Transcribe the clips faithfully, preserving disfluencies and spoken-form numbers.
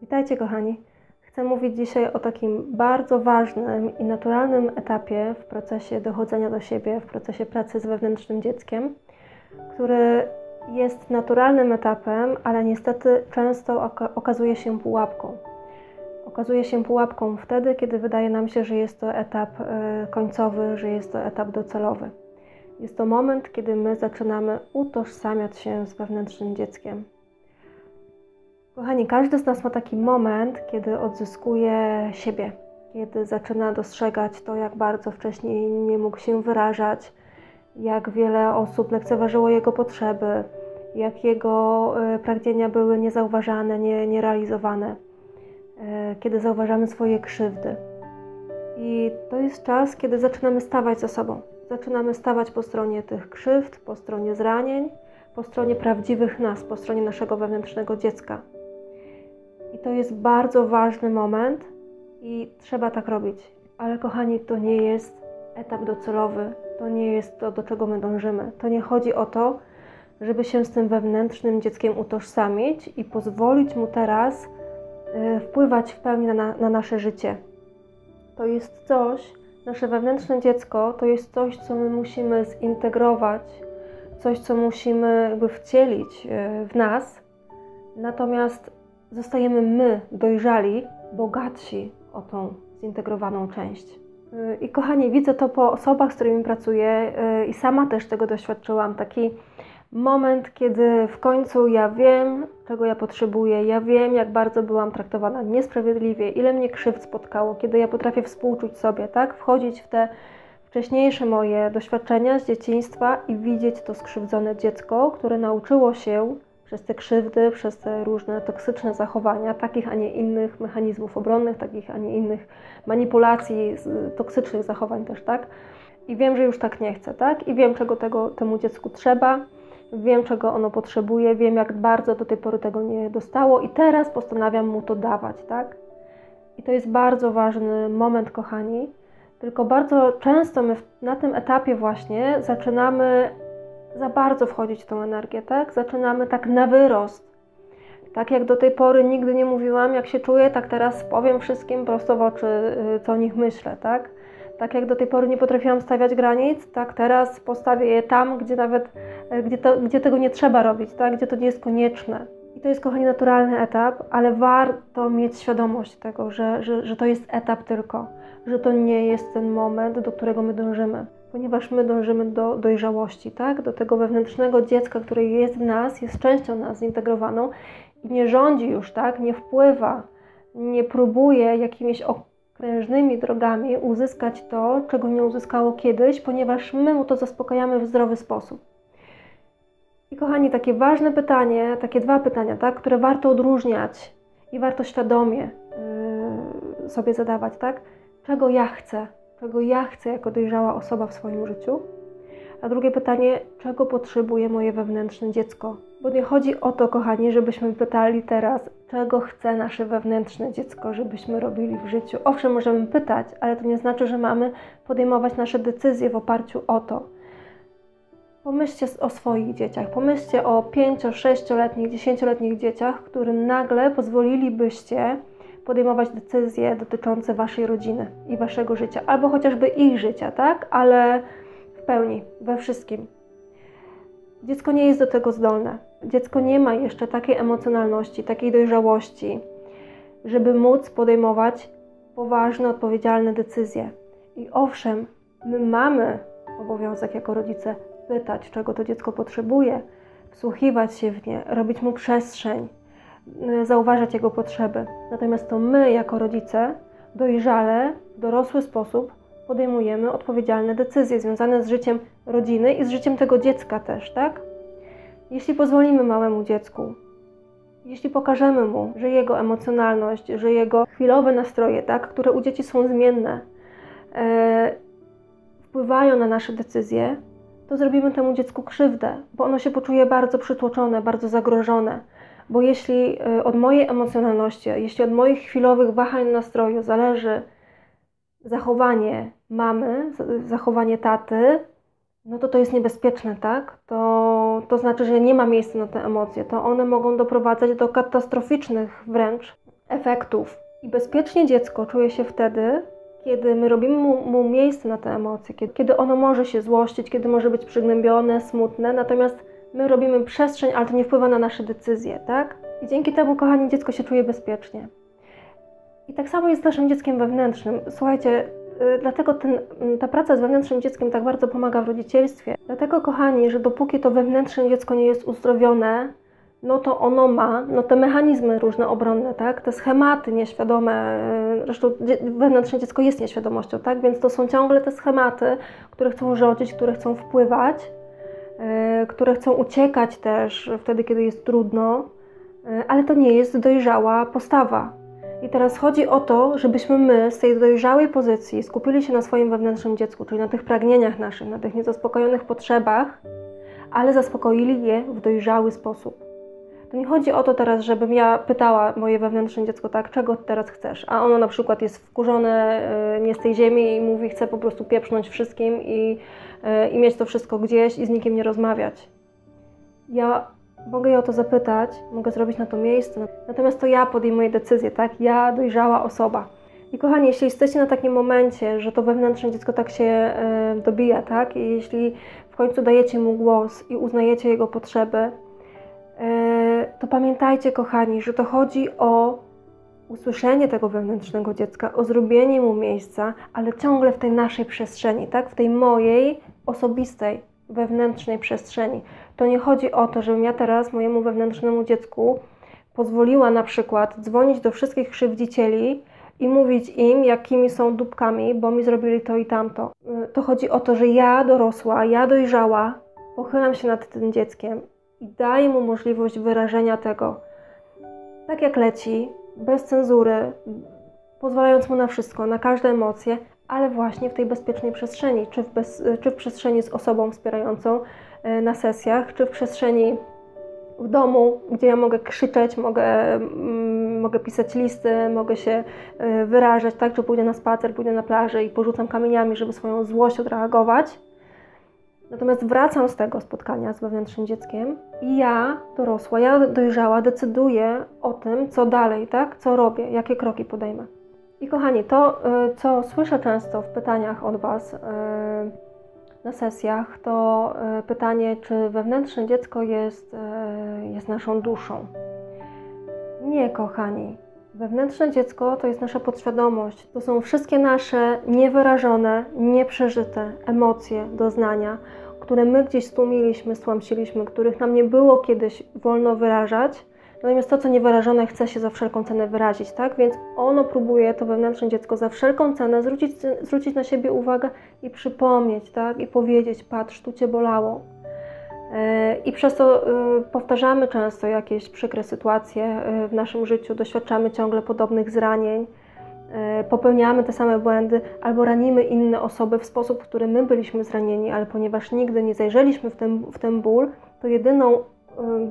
Witajcie kochani! Chcę mówić dzisiaj o takim bardzo ważnym i naturalnym etapie w procesie dochodzenia do siebie, w procesie pracy z wewnętrznym dzieckiem, który jest naturalnym etapem, ale niestety często okazuje się pułapką. Okazuje się pułapką wtedy, kiedy wydaje nam się, że jest to etap końcowy, że jest to etap docelowy. Jest to moment, kiedy my zaczynamy utożsamiać się z wewnętrznym dzieckiem. Kochani, każdy z nas ma taki moment, kiedy odzyskuje siebie, kiedy zaczyna dostrzegać to, jak bardzo wcześniej nie mógł się wyrażać, jak wiele osób lekceważyło jego potrzeby, jak jego pragnienia były niezauważane, nie, nierealizowane, kiedy zauważamy swoje krzywdy. I to jest czas, kiedy zaczynamy stawać za sobą. Zaczynamy stawać po stronie tych krzywd, po stronie zranień, po stronie prawdziwych nas, po stronie naszego wewnętrznego dziecka. I to jest bardzo ważny moment i trzeba tak robić. Ale kochani, to nie jest etap docelowy, to nie jest to, do czego my dążymy. To nie chodzi o to, żeby się z tym wewnętrznym dzieckiem utożsamić i pozwolić mu teraz y, wpływać w pełni na, na nasze życie. To jest coś, nasze wewnętrzne dziecko, to jest coś, co my musimy zintegrować, coś, co musimy jakby wcielić w nas. Natomiast zostajemy my, dojrzali, bogatsi o tą zintegrowaną część. I kochani, widzę to po osobach, z którymi pracuję i sama też tego doświadczyłam. Taki moment, kiedy w końcu ja wiem, czego ja potrzebuję, ja wiem, jak bardzo byłam traktowana niesprawiedliwie, ile mnie krzywd spotkało, kiedy ja potrafię współczuć sobie, tak? Wchodzić w te wcześniejsze moje doświadczenia z dzieciństwa i widzieć to skrzywdzone dziecko, które nauczyło się przez te krzywdy, przez te różne toksyczne zachowania, takich, a nie innych mechanizmów obronnych, takich, a nie innych manipulacji, toksycznych zachowań też, tak? I wiem, że już tak nie chcę, tak? I wiem, czego tego, temu dziecku trzeba, wiem, czego ono potrzebuje, wiem, jak bardzo do tej pory tego nie dostało i teraz postanawiam mu to dawać, tak? I to jest bardzo ważny moment, kochani. Tylko bardzo często my na tym etapie właśnie zaczynamy za bardzo wchodzić w tą energię, tak? Zaczynamy tak na wyrost. Tak jak do tej pory nigdy nie mówiłam, jak się czuję, tak teraz powiem wszystkim prosto w oczy, co o nich myślę, tak? Tak jak do tej pory nie potrafiłam stawiać granic, tak teraz postawię je tam, gdzie nawet, gdzie, to, gdzie tego nie trzeba robić, tak? Gdzie to nie jest konieczne. I to jest, kochani, naturalny etap, ale warto mieć świadomość tego, że, że, że to jest etap tylko, że to nie jest ten moment, do którego my dążymy. Ponieważ my dążymy do dojrzałości, tak? Do tego wewnętrznego dziecka, które jest w nas, jest częścią nas, zintegrowaną i nie rządzi już, tak? Nie wpływa, nie próbuje jakimiś okrężnymi drogami uzyskać to, czego nie uzyskało kiedyś, ponieważ my mu to zaspokajamy w zdrowy sposób. I kochani, takie ważne pytanie, takie dwa pytania, tak? Które warto odróżniać i warto świadomie yy, sobie zadawać, tak? Czego ja chcę? Czego ja chcę jako dojrzała osoba w swoim życiu? A drugie pytanie, czego potrzebuje moje wewnętrzne dziecko? Bo nie chodzi o to, kochani, żebyśmy pytali teraz, czego chce nasze wewnętrzne dziecko, żebyśmy robili w życiu. Owszem, możemy pytać, ale to nie znaczy, że mamy podejmować nasze decyzje w oparciu o to. Pomyślcie o swoich dzieciach, pomyślcie o pięcio-, sześcioletnich, dziesięcioletnich dzieciach, którym nagle pozwolilibyście podejmować decyzje dotyczące waszej rodziny i waszego życia, albo chociażby ich życia, tak? Ale w pełni, we wszystkim. Dziecko nie jest do tego zdolne. Dziecko nie ma jeszcze takiej emocjonalności, takiej dojrzałości, żeby móc podejmować poważne, odpowiedzialne decyzje. I owszem, my mamy obowiązek jako rodzice pytać, czego to dziecko potrzebuje, wsłuchiwać się w nie, robić mu przestrzeń, zauważać jego potrzeby. Natomiast to my, jako rodzice, dojrzale, w dorosły sposób podejmujemy odpowiedzialne decyzje związane z życiem rodziny i z życiem tego dziecka też, tak? Jeśli pozwolimy małemu dziecku, jeśli pokażemy mu, że jego emocjonalność, że jego chwilowe nastroje, tak, które u dzieci są zmienne, e, wpływają na nasze decyzje, to zrobimy temu dziecku krzywdę, bo ono się poczuje bardzo przytłoczone, bardzo zagrożone. Bo jeśli od mojej emocjonalności, jeśli od moich chwilowych wahań nastroju zależy zachowanie mamy, zachowanie taty, no to to jest niebezpieczne, tak? To, to znaczy, że nie ma miejsca na te emocje. To one mogą doprowadzać do katastroficznych wręcz efektów. I bezpiecznie dziecko czuje się wtedy, kiedy my robimy mu, mu miejsce na te emocje, kiedy, kiedy ono może się złościć, kiedy może być przygnębione, smutne, natomiast my robimy przestrzeń, ale to nie wpływa na nasze decyzje, tak? I dzięki temu, kochani, dziecko się czuje bezpiecznie. I tak samo jest z naszym dzieckiem wewnętrznym. Słuchajcie, yy, dlatego ten, yy, ta praca z wewnętrznym dzieckiem tak bardzo pomaga w rodzicielstwie. Dlatego, kochani, że dopóki to wewnętrzne dziecko nie jest uzdrowione, no to ono ma, no te mechanizmy różne obronne, tak, te schematy nieświadome, zresztą wewnętrzne dziecko jest nieświadomością, tak, więc to są ciągle te schematy, które chcą rządzić, które chcą wpływać, yy, które chcą uciekać też wtedy, kiedy jest trudno, yy, ale to nie jest dojrzała postawa. I teraz chodzi o to, żebyśmy my z tej dojrzałej pozycji skupili się na swoim wewnętrznym dziecku, czyli na tych pragnieniach naszych, na tych niezaspokojonych potrzebach, ale zaspokoili je w dojrzały sposób. To nie chodzi o to teraz, żebym ja pytała moje wewnętrzne dziecko, tak, czego teraz chcesz, a ono na przykład jest wkurzone, nie z tej ziemi i mówi, chce po prostu pieprznąć wszystkim i, i mieć to wszystko gdzieś i z nikim nie rozmawiać. Ja mogę je o to zapytać, mogę zrobić na to miejsce, natomiast to ja podejmuję decyzję, tak, ja dojrzała osoba. I kochani, jeśli jesteście na takim momencie, że to wewnętrzne dziecko tak się dobija, tak, i jeśli w końcu dajecie mu głos i uznajecie jego potrzeby, to pamiętajcie, kochani, że to chodzi o usłyszenie tego wewnętrznego dziecka, o zrobienie mu miejsca, ale ciągle w tej naszej przestrzeni, tak? W tej mojej osobistej, wewnętrznej przestrzeni. To nie chodzi o to, żebym ja teraz mojemu wewnętrznemu dziecku pozwoliła na przykład dzwonić do wszystkich krzywdzicieli i mówić im, jakimi są dupkami, bo mi zrobili to i tamto. To chodzi o to, że ja dorosła, ja dojrzała, pochylam się nad tym dzieckiem i daje mu możliwość wyrażenia tego tak jak leci, bez cenzury, pozwalając mu na wszystko, na każde emocje, ale właśnie w tej bezpiecznej przestrzeni, czy w, bez, czy w przestrzeni z osobą wspierającą na sesjach, czy w przestrzeni w domu, gdzie ja mogę krzyczeć, mogę, mm, mogę pisać listy, mogę się y, wyrażać, tak, czy pójdę na spacer, pójdę na plażę i porzucam kamieniami, żeby swoją złość odreagować. Natomiast wracam z tego spotkania z wewnętrznym dzieckiem i ja, dorosła, ja dojrzała, decyduję o tym, co dalej, tak? Co robię, jakie kroki podejmę. I kochani, to, co słyszę często w pytaniach od Was na sesjach, to pytanie, czy wewnętrzne dziecko jest, jest naszą duszą. Nie, kochani. Wewnętrzne dziecko to jest nasza podświadomość. To są wszystkie nasze niewyrażone, nieprzeżyte emocje, doznania, które my gdzieś stłumiliśmy, stłamsiliśmy, których nam nie było kiedyś wolno wyrażać. Natomiast to, co niewyrażone, chce się za wszelką cenę wyrazić, tak? Więc ono próbuje, to wewnętrzne dziecko, za wszelką cenę zwrócić, zwrócić na siebie uwagę i przypomnieć, tak? I powiedzieć, patrz, tu Cię bolało. I przez to powtarzamy często jakieś przykre sytuacje w naszym życiu, doświadczamy ciągle podobnych zranień, popełniamy te same błędy albo ranimy inne osoby w sposób, w który my byliśmy zranieni, ale ponieważ nigdy nie zajrzeliśmy w ten, w ten ból, to jedyną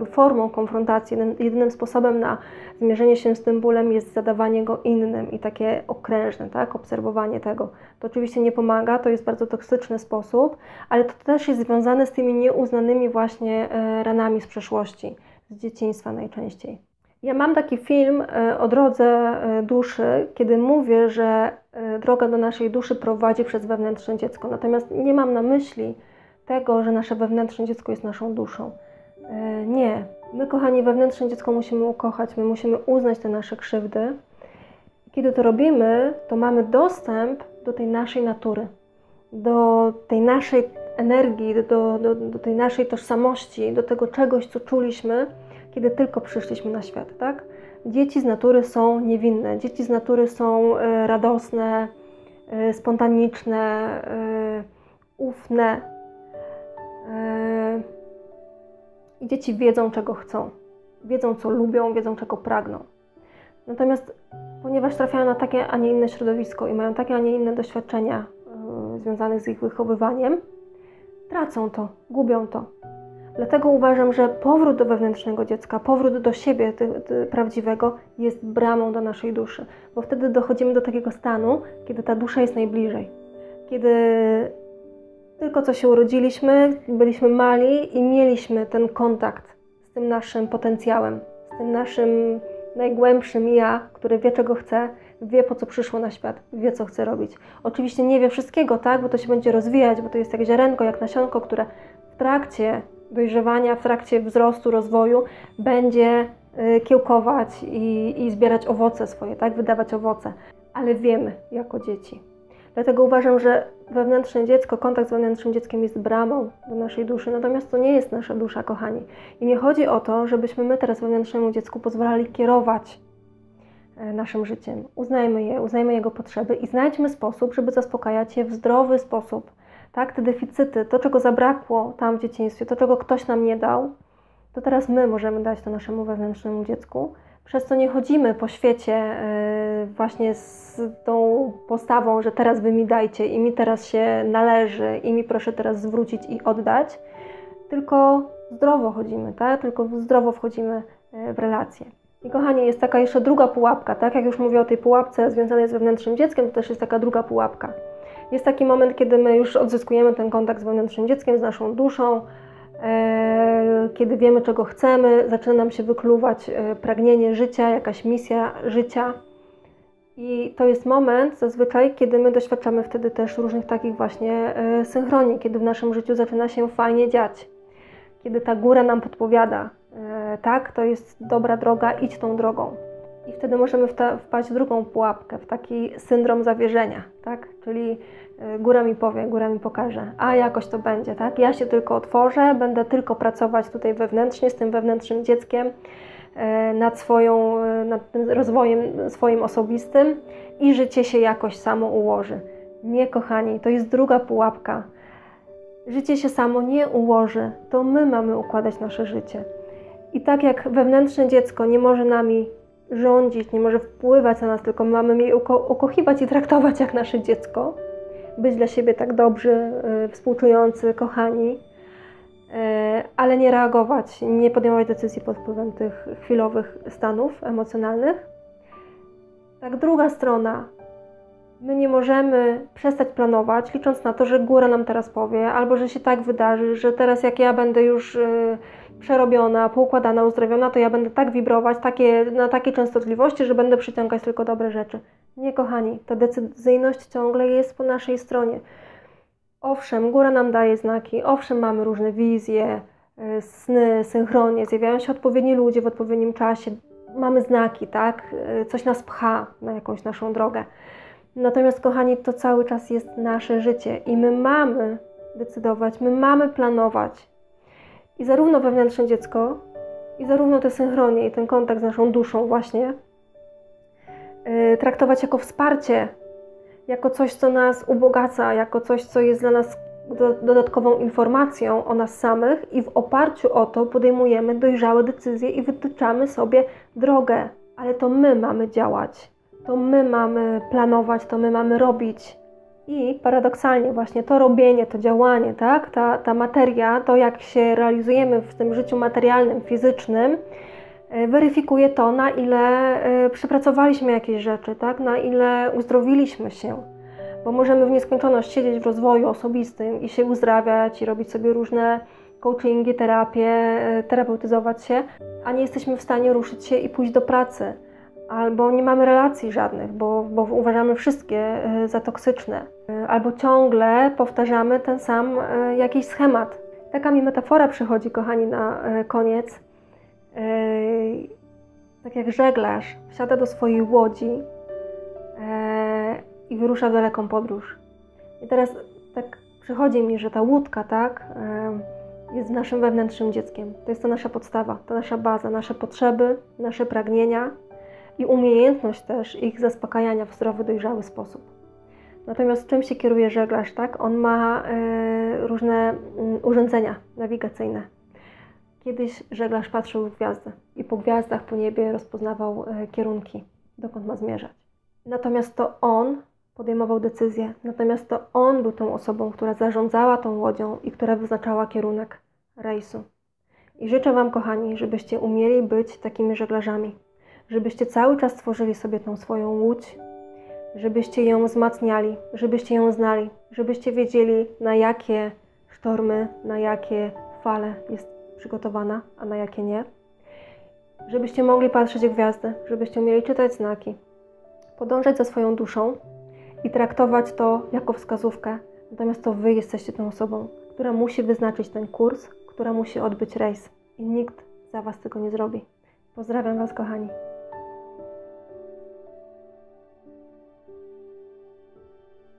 formą konfrontacji, jedynym sposobem na zmierzenie się z tym bólem jest zadawanie go innym i takie okrężne, tak? Obserwowanie tego. To oczywiście nie pomaga, to jest bardzo toksyczny sposób, ale to też jest związane z tymi nieuznanymi właśnie ranami z przeszłości, z dzieciństwa najczęściej. Ja mam taki film o drodze duszy, kiedy mówię, że droga do naszej duszy prowadzi przez wewnętrzne dziecko, natomiast nie mam na myśli tego, że nasze wewnętrzne dziecko jest naszą duszą. Nie. My, kochani, wewnętrzne dziecko musimy ukochać, my musimy uznać te nasze krzywdy. Kiedy to robimy, to mamy dostęp do tej naszej natury, do tej naszej energii, do, do, do tej naszej tożsamości, do tego czegoś, co czuliśmy, kiedy tylko przyszliśmy na świat, tak? Dzieci z natury są niewinne, dzieci z natury są radosne, spontaniczne, ufne. I dzieci wiedzą, czego chcą, wiedzą, co lubią, wiedzą, czego pragną. Natomiast ponieważ trafiają na takie, a nie inne środowisko i mają takie, a nie inne doświadczenia yy, związane z ich wychowywaniem, tracą to, gubią to. Dlatego uważam, że powrót do wewnętrznego dziecka, powrót do siebie ty, ty, prawdziwego jest bramą do naszej duszy, bo wtedy dochodzimy do takiego stanu, kiedy ta dusza jest najbliżej, kiedy Tylko co się urodziliśmy, byliśmy mali i mieliśmy ten kontakt z tym naszym potencjałem, z tym naszym najgłębszym ja, który wie, czego chce, wie, po co przyszło na świat, wie, co chce robić. Oczywiście nie wie wszystkiego, tak, bo to się będzie rozwijać, bo to jest jak ziarenko, jak nasionko, które w trakcie dojrzewania, w trakcie wzrostu, rozwoju będzie kiełkować i, i zbierać owoce swoje, tak, wydawać owoce. Ale wiemy jako dzieci. Dlatego uważam, że wewnętrzne dziecko, kontakt z wewnętrznym dzieckiem jest bramą do naszej duszy, natomiast to nie jest nasza dusza, kochani. I nie chodzi o to, żebyśmy my teraz wewnętrznemu dziecku pozwalali kierować naszym życiem. Uznajmy je, uznajmy jego potrzeby i znajdźmy sposób, żeby zaspokajać je w zdrowy sposób. Tak, te deficyty, to czego zabrakło tam w dzieciństwie, to czego ktoś nam nie dał, to teraz my możemy dać to naszemu wewnętrznemu dziecku. Przez co nie chodzimy po świecie właśnie z tą postawą, że teraz wy mi dajcie i mi teraz się należy i mi proszę teraz zwrócić i oddać, tylko zdrowo chodzimy, tak? Tylko zdrowo wchodzimy w relacje. I kochani, jest taka jeszcze druga pułapka, tak? Jak już mówię o tej pułapce związanej z wewnętrznym dzieckiem, to też jest taka druga pułapka. Jest taki moment, kiedy my już odzyskujemy ten kontakt z wewnętrznym dzieckiem, z naszą duszą, kiedy wiemy, czego chcemy, zaczyna nam się wykluwać pragnienie życia, jakaś misja życia. I to jest moment zazwyczaj, kiedy my doświadczamy wtedy też różnych takich właśnie synchronii, kiedy w naszym życiu zaczyna się fajnie dziać, kiedy ta góra nam podpowiada, tak, to jest dobra droga, idź tą drogą. I wtedy możemy wpaść w drugą pułapkę, w taki syndrom zawierzenia, tak? Czyli góra mi powie, góra mi pokaże, a jakoś to będzie, tak? Ja się tylko otworzę, będę tylko pracować tutaj wewnętrznie, z tym wewnętrznym dzieckiem, nad swoją, nad tym rozwojem swoim osobistym i życie się jakoś samo ułoży. Nie, kochani, to jest druga pułapka. Życie się samo nie ułoży, to my mamy układać nasze życie. I tak jak wewnętrzne dziecko nie może nami rządzić, nie może wpływać na nas, tylko mamy jej uko ukochiwać i traktować jak nasze dziecko, być dla siebie tak dobrzy, yy, współczujący, kochani, yy, ale nie reagować, nie podejmować decyzji pod wpływem tych chwilowych stanów emocjonalnych. Tak, druga strona, my nie możemy przestać planować, licząc na to, że góra nam teraz powie, albo że się tak wydarzy, że teraz jak ja będę już yy, przerobiona, poukładana, uzdrowiona, to ja będę tak wibrować, takie, na takiej częstotliwości, że będę przyciągać tylko dobre rzeczy. Nie, kochani, ta decyzyjność ciągle jest po naszej stronie. Owszem, góra nam daje znaki, owszem, mamy różne wizje, sny, synchronie, zjawiają się odpowiedni ludzie w odpowiednim czasie, mamy znaki, tak? Coś nas pcha na jakąś naszą drogę. Natomiast, kochani, to cały czas jest nasze życie i my mamy decydować, my mamy planować. I zarówno wewnętrzne dziecko, i zarówno te synchronie, i ten kontakt z naszą duszą właśnie yy, traktować jako wsparcie, jako coś, co nas ubogaca, jako coś, co jest dla nas do, dodatkową informacją o nas samych i w oparciu o to podejmujemy dojrzałe decyzje i wytyczamy sobie drogę. Ale to my mamy działać, to my mamy planować, to my mamy robić. I paradoksalnie właśnie to robienie, to działanie, tak? ta, ta materia, to jak się realizujemy w tym życiu materialnym, fizycznym, weryfikuje to, na ile przepracowaliśmy jakieś rzeczy, tak? Na ile uzdrowiliśmy się. Bo możemy w nieskończoność siedzieć w rozwoju osobistym i się uzdrawiać i robić sobie różne coachingi, terapie, terapeutyzować się, a nie jesteśmy w stanie ruszyć się i pójść do pracy. Albo nie mamy relacji żadnych, bo, bo uważamy wszystkie za toksyczne. Albo ciągle powtarzamy ten sam jakiś schemat. Taka mi metafora przychodzi, kochani, na koniec. Tak jak żeglarz wsiada do swojej łodzi i wyrusza w daleką podróż. I teraz tak przychodzi mi, że ta łódka, tak, jest naszym wewnętrznym dzieckiem. To jest ta nasza podstawa, to nasza baza, nasze potrzeby, nasze pragnienia. I umiejętność też ich zaspokajania w zdrowy, dojrzały sposób. Natomiast czym się kieruje żeglarz, tak? On ma y, różne y, urządzenia nawigacyjne. Kiedyś żeglarz patrzył w gwiazdy i po gwiazdach, po niebie rozpoznawał y, kierunki, dokąd ma zmierzać. Natomiast to on podejmował decyzje, natomiast to on był tą osobą, która zarządzała tą łodzią i która wyznaczała kierunek rejsu. I życzę Wam, kochani, żebyście umieli być takimi żeglarzami. Żebyście cały czas tworzyli sobie tą swoją łódź, żebyście ją wzmacniali, żebyście ją znali, żebyście wiedzieli, na jakie sztormy, na jakie fale jest przygotowana, a na jakie nie. Żebyście mogli patrzeć w gwiazdy, żebyście umieli czytać znaki, podążać za swoją duszą i traktować to jako wskazówkę. Natomiast to Wy jesteście tą osobą, która musi wyznaczyć ten kurs, która musi odbyć rejs i nikt za Was tego nie zrobi. Pozdrawiam Was, kochani.